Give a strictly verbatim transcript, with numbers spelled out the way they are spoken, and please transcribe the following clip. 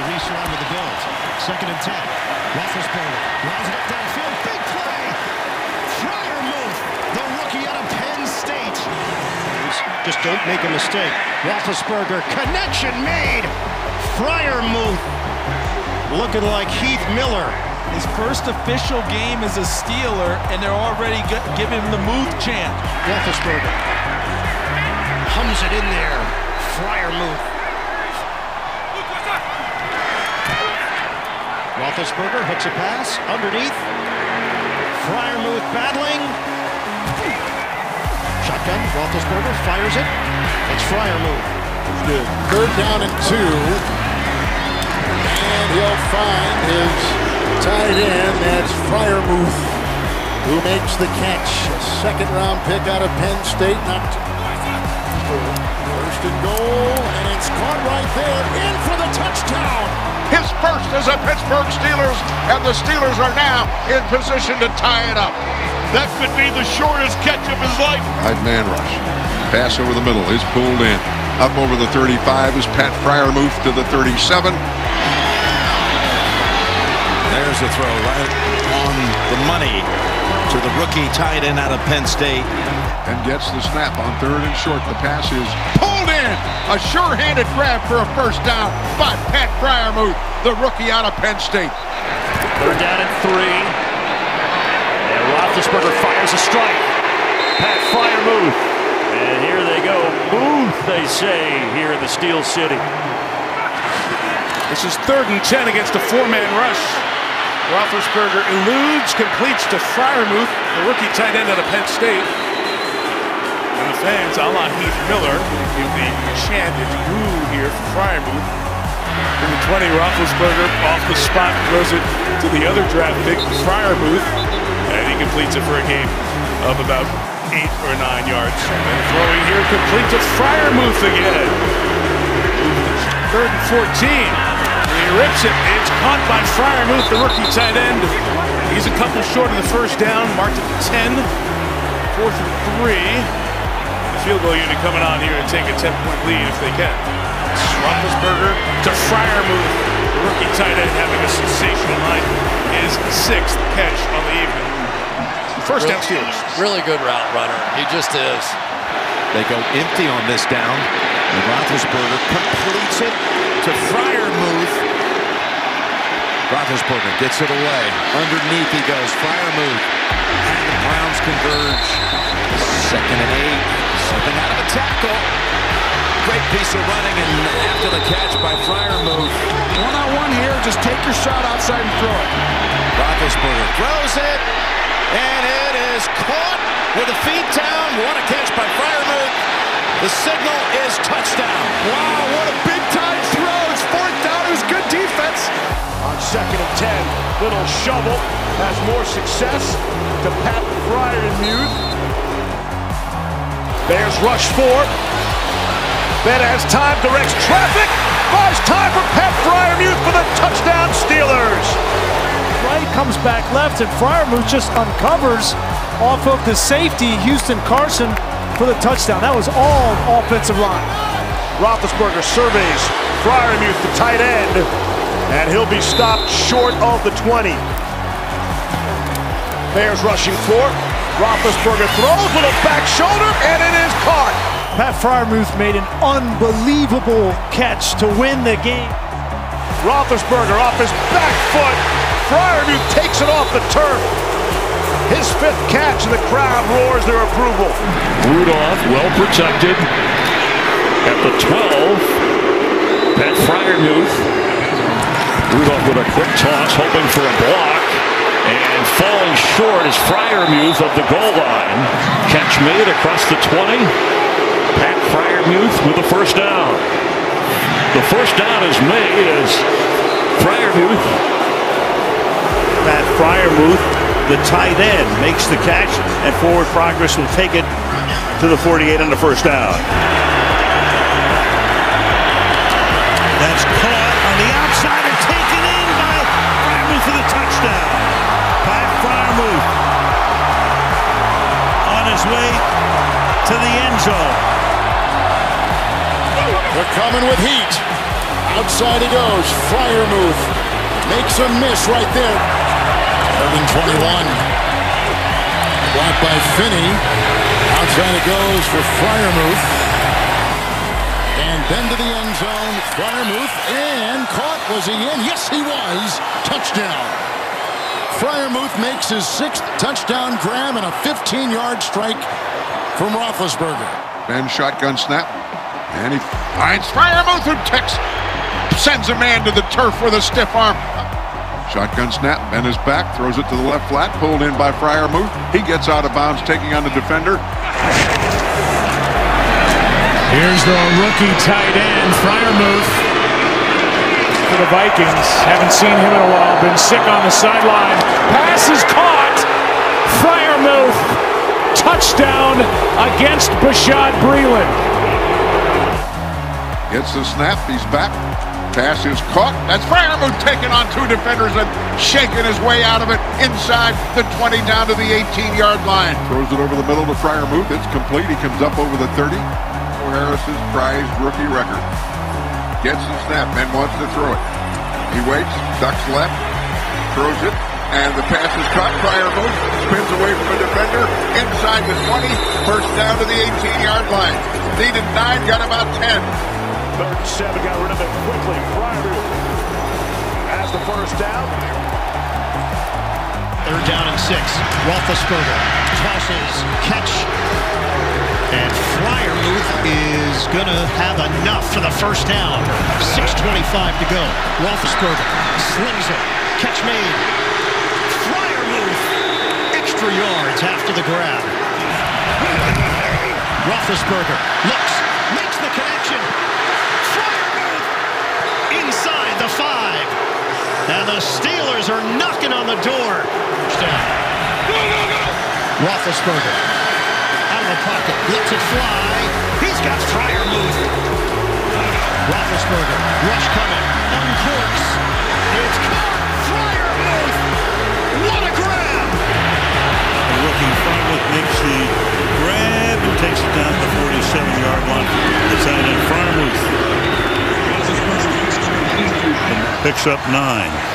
to re-surround with the Bills. Second and ten. Roethlisberger lines it up downfield. Big play. Freiermuth, the rookie out of Penn State. Just don't make a mistake. Roethlisberger, connection made. Freiermuth looking like Heath Miller. His first official game as a Steeler, and they're already giving him the move chant. Roethlisberger hums it in there. Freiermuth. Roethlisberger hooks a pass underneath. Freiermuth battling. Shotgun. Roethlisberger fires it. It's Freiermuth. Third down and two. And he'll find his tight end. That's Freiermuth, who makes the catch. A second-round pick out of Penn State. Knocked. First and goal, and it's caught right there. In for the touchdown. His first is a Pittsburgh Steelers, and the Steelers are now in position to tie it up. That could be the shortest catch of his life. Right man rush. Pass over the middle is pulled in. Up over the thirty-five is Pat Freiermuth to the thirty-seven. There's a throw right on the money to the rookie tight end out of Penn State. And gets the snap on third and short. The pass is pulled in. A sure-handed grab for a first down by Pat Freiermuth, the rookie out of Penn State. Third down and three. And Roethlisberger fires a strike. Pat Freiermuth. And here they go. Muth, they say, here in the Steel City. This is third and ten against a four-man rush. Roethlisberger eludes, completes to Freiermuth, the rookie tight end out of Penn State. And the fans, a la Heath Miller, give the chant and woo here for Freiermuth. In the twenty, Roethlisberger off the spot, throws it to the other draft pick, Freiermuth, and he completes it for a gain of about eight or nine yards. And throwing here, complete to Freiermuth again. Third and fourteen. He rips it. It's caught by Freiermuth, the rookie tight end. He's a couple short of the first down, marked at the ten. Fourth and three. The field goal unit coming on here and take a ten-point lead if they can. Roethlisberger to Freiermuth, the rookie tight end, having a sensational night. His sixth catch on the evening. First down, Steelers. Really good route runner. He just is. They go empty on this down. And Roethlisberger completes it to Freiermuth. Roethlisberger gets it away. Underneath he goes. Freiermuth. And the Browns converge. Second and eight. Something out of a tackle. Great piece of running, and after the catch by Freiermuth. One-on-one here. Just take your shot outside and throw it. Roethlisberger throws it. And it is caught with a feet down. What a catch by Freiermuth. The signal is touchdown. Wow, what a big-time throw. It's fourth down. It was good defense. On second and ten, little shovel has more success to Pat Freiermuth. Bears rush four. Ben has time, directs traffic. Finds time for Pat Freiermuth for the touchdown, Steelers. Right comes back left, and Freiermuth just uncovers off of the safety, Houston Carson, for the touchdown. That was all offensive line. Roethlisberger surveys Freiermuth, the tight end, and he'll be stopped short of the twenty. Bears rushing for. Roethlisberger throws with a back shoulder, and it is caught. Pat Freiermuth made an unbelievable catch to win the game. Roethlisberger off his back foot. Freiermuth takes it off the turf. His fifth catch, and the crowd roars their approval. Rudolph, well protected at the twelve. Pat Freiermuth. Rudolph with a quick toss, hoping for a block, and falling short is Freiermuth of the goal line. Catch made across the twenty. Pat Freiermuth with the first down. The first down is made as Freiermuth. Pat Freiermuth, the tight end, makes the catch, and forward progress will take it to the forty-eight on the first down. That's caught on the outside and taken in by Freiermuth for the touchdown. Pat Freiermuth on his way to the end zone. They're coming with heat. Outside he goes. Freiermuth makes a miss right there. third and twenty-one. Blocked by Finney. Outside it goes for Freiermuth. And then to the end zone. Freiermuth and caught. Was he in? Yes, he was. Touchdown. Freiermuth makes his sixth touchdown grab and a fifteen-yard strike from Roethlisberger. Then shotgun snap, and he finds Freiermuth, who takes, sends a man to the turf with a stiff arm. Shotgun snap, Ben is back, throws it to the left flat, pulled in by Freiermuth. He gets out of bounds, taking on the defender. Here's the rookie tight end, Freiermuth. For the Vikings, haven't seen him in a while, been sick on the sideline. Pass is caught. Freiermuth, touchdown against Bashad Breeland. Gets the snap, he's back. Pass is caught. That's Freiermuth taking on two defenders and shaking his way out of it inside the twenty down to the eighteen-yard line. Throws it over the middle to Freiermuth. It's complete. He comes up over the thirty. Harris's prized rookie record. Gets the snap and wants to throw it. He waits, ducks left, throws it, and the pass is caught. Freiermuth spins away from a defender inside the twenty, first down to the eighteen-yard line. Needed nine, got about ten. Third and seven, got rid of it quickly. Freiermuth has the first down. Third down and six. Roethlisberger tosses, catch, and Freiermuth is going to have enough for the first down. six twenty-five to go. Roethlisberger slings it. Catch made. Freiermuth. Extra yards after the grab. Roethlisberger looks. Makes the connection. Freiermuth inside the five. And the Steelers are knocking on the door. Go, go, go! Roethlisberger. Pocket, lets it fly. He's got Freiermuth. Roethlisberger, rush coming, uncorks. It's caught. Freiermuth. What a grab! The rookie Freiermuth makes the grab and takes it down to the forty-seven-yard line. It's out in Freiermuth. Picks up nine.